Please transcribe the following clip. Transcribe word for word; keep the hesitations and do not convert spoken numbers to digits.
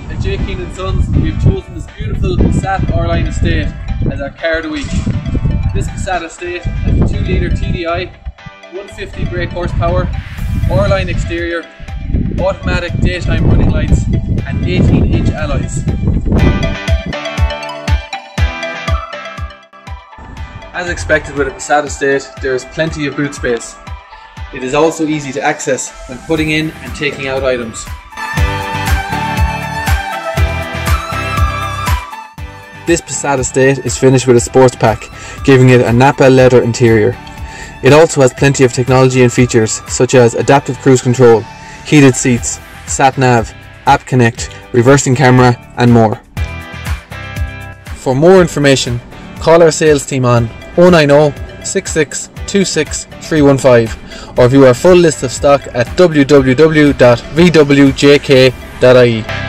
morning at J K Sons, we have chosen this beautiful Passat R-Line Estate as our car of the week. This Passat Estate has a two litre T D I, one hundred fifty brake horsepower, R-Line exterior, automatic daytime running lights and eighteen inch alloys. As expected with a Passat Estate, there is plenty of boot space. It is also easy to access when putting in and taking out items. This Passat Estate is finished with a sports pack, giving it a Nappa leather interior. It also has plenty of technology and features such as Adaptive Cruise Control, heated seats, Sat Nav, App Connect, reversing camera and more. For more information, call our sales team on oh nine oh, six six two six, three one five or view our full list of stock at w w w dot v w j k dot i e.